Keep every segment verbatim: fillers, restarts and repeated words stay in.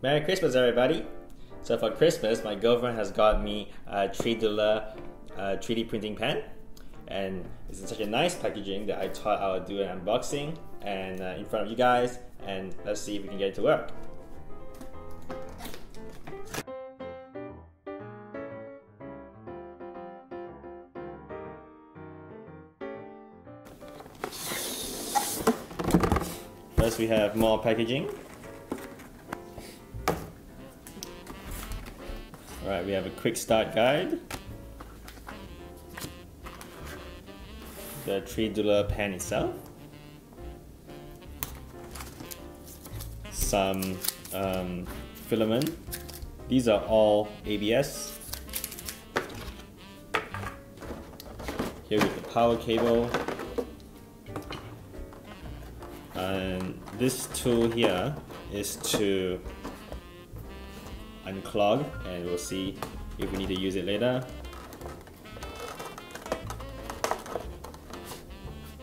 Merry Christmas, everybody! So for Christmas, my girlfriend has got me a three doodler uh, three D printing pen, and it's in such a nice packaging that I thought I would do an unboxing and uh, in front of you guys, and let's see if we can get it to work. First, we have more packaging. Alright, we have a quick start guide. The three doodler pen itself. Some um, filament. These are all A B S. Here with the power cable. And this tool here is to unclog, and we'll see if we need to use it later.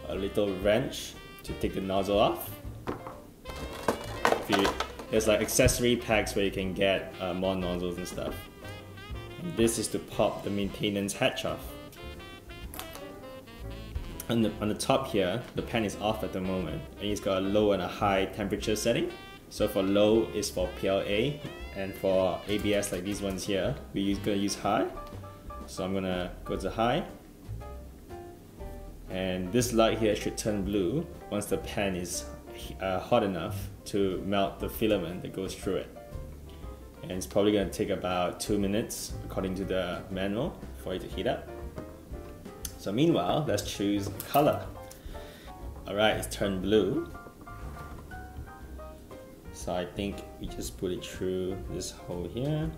A little wrench to take the nozzle off. You, there's like accessory packs where you can get uh, more nozzles and stuff. And this is to pop the maintenance hatch off. On the, on the top here, the pen is off at the moment, and it's got a low and a high temperature setting. So for low is for P L A, and for A B S like these ones here, we're gonna use high. So I'm gonna go to high. And this light here should turn blue once the pen is uh, hot enough to melt the filament that goes through it. And it's probably gonna take about two minutes according to the manual for it to heat up. So meanwhile, let's choose color. All right, it's turned blue. So I think we just put it through this hole here.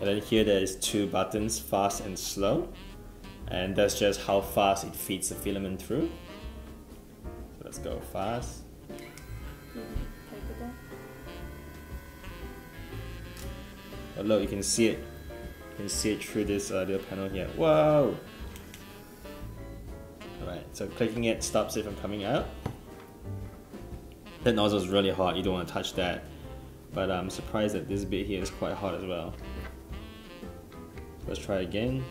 And then here there is two buttons, fast and slow. And that's just how fast it feeds the filament through. So let's go fast. Oh look, you can see it. You can see it through this uh, little panel here. Whoa! Alright, so clicking it stops it from coming out. That nozzle is really hot, you don't want to touch that. But I'm surprised that this bit here is quite hot as well. Let's try again.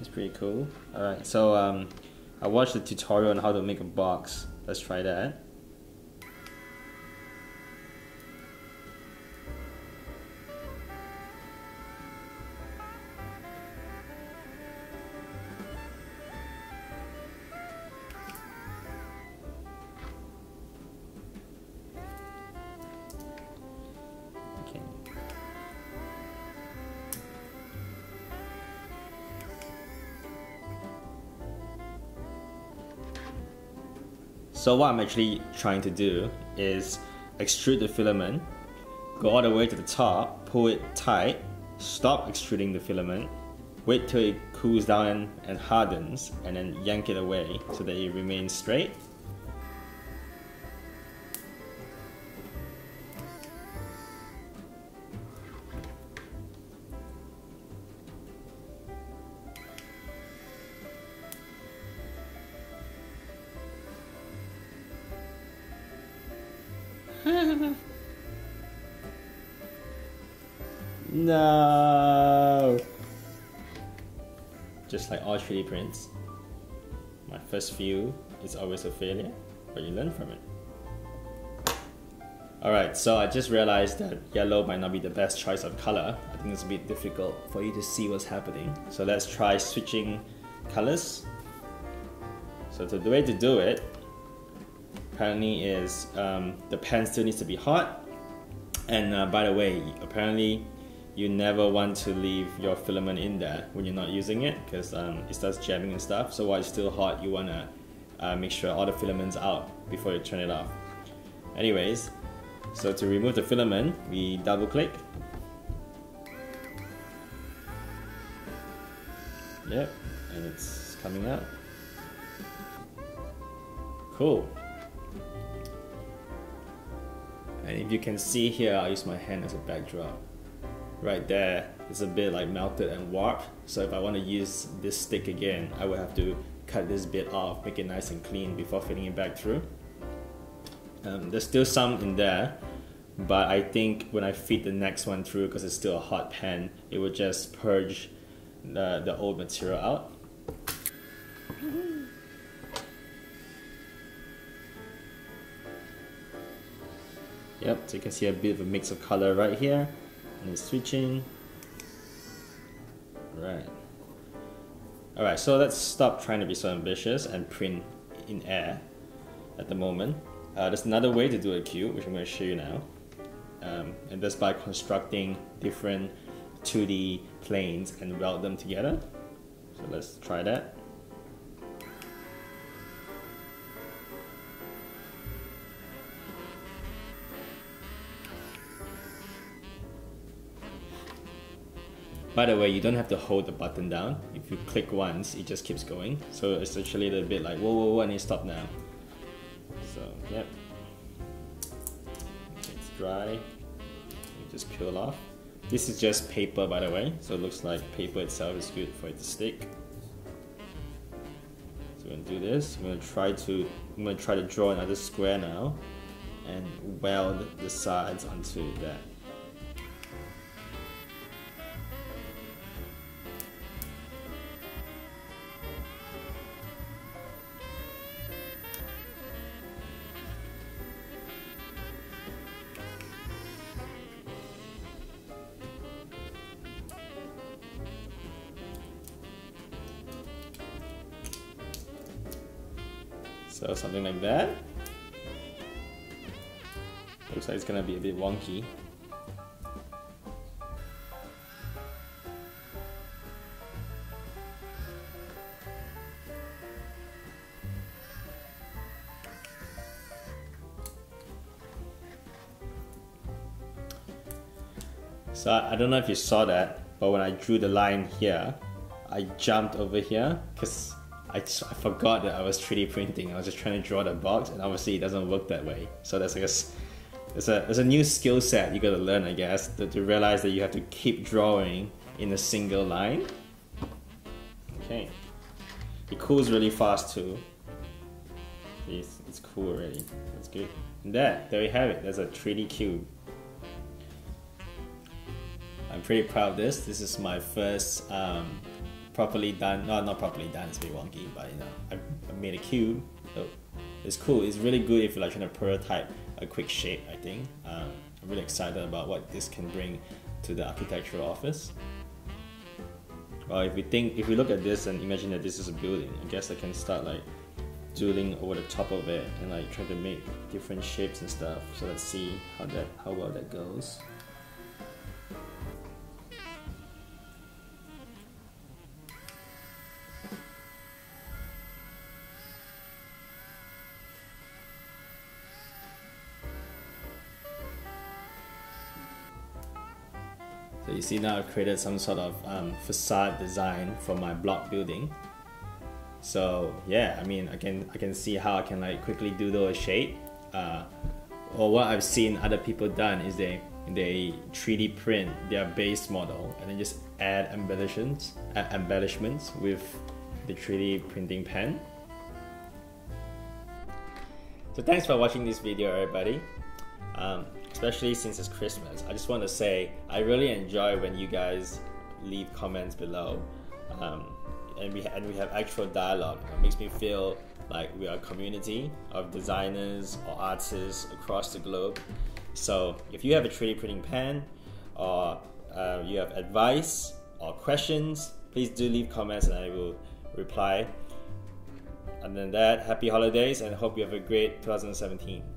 It's pretty cool. Alright, so um, I watched a tutorial on how to make a box. Let's try that. So what I'm actually trying to do is extrude the filament, go all the way to the top, pull it tight, stop extruding the filament, wait till it cools down and hardens, and then yank it away so that it remains straight. No! Just like all three D prints, my first few is always a failure, but you learn from it. Alright, so I just realized that yellow might not be the best choice of color. I think it's a bit difficult for you to see what's happening. So let's try switching colors. So the way to do it apparently is um, the pen still needs to be hot, and uh, by the way, apparently you never want to leave your filament in there when you're not using it, because um, it starts jamming and stuff. So while it's still hot, you want to uh, make sure all the filament's out before you turn it off. Anyways, so to remove the filament, we double click. Yep, and it's coming out. Cool. And if you can see here, I use my hand as a backdrop. Right there, it's a bit like melted and warped. So if I want to use this stick again, I would have to cut this bit off, make it nice and clean before fitting it back through. Um, there's still some in there, but I think when I feed the next one through, because it's still a hot pan, it would just purge the, the old material out. Yep, so you can see a bit of a mix of color right here, and it's switching. Right. Alright, so let's stop trying to be so ambitious and print in air at the moment. Uh, there's another way to do a cube, which I'm going to show you now. Um, and that's by constructing different two D planes and weld them together. So let's try that. By the way, you don't have to hold the button down. If you click once, it just keeps going. So it's actually a little bit like, whoa, whoa, whoa, I need to stop now. So, yep. It's dry. You just peel off. This is just paper, by the way. So it looks like paper itself is good for it to stick. So we're gonna do this. I'm gonna try to, I'm gonna try to draw another square now and weld the sides onto that. So something like that. Looks like it's gonna be a bit wonky. So I don't know if you saw that, but when I drew the line here, I jumped over here because I, just, I forgot that I was three D printing. I was just trying to draw the box, and obviously it doesn't work that way. So that's like a, there's a, there's a new skill set you got to learn, I guess, to, to realize that you have to keep drawing in a single line. Okay, it cools really fast too. It's, it's cool already. That's good. And there, there we have it. That's a three D cube. I'm pretty proud of this. This is my first. Um, Properly done, no, not properly done, it's a bit wonky, but you know, I, I made a cube. So it's cool, it's really good if you're like trying to prototype a quick shape, I think. Um, I'm really excited about what this can bring to the architectural office. Well, if we think, if we look at this and imagine that this is a building, I guess I can start like doodling over the top of it and like trying to make different shapes and stuff. So let's see how that, how well that goes. So you see now I've created some sort of um, facade design for my block building. So yeah, I mean, I can I can see how I can like quickly doodle a shape. Uh, or what I've seen other people done is they they three D print their base model and then just add embellishments, add embellishments with the three D printing pen. So thanks for watching this video, everybody. Um, Especially since it's Christmas, I just want to say I really enjoy when you guys leave comments below, um, and we and we have actual dialogue. It makes me feel like we are a community of designers or artists across the globe. So if you have a three D printing pen, or uh, you have advice or questions, please do leave comments and I will reply. Other than that, happy holidays and hope you have a great twenty seventeen.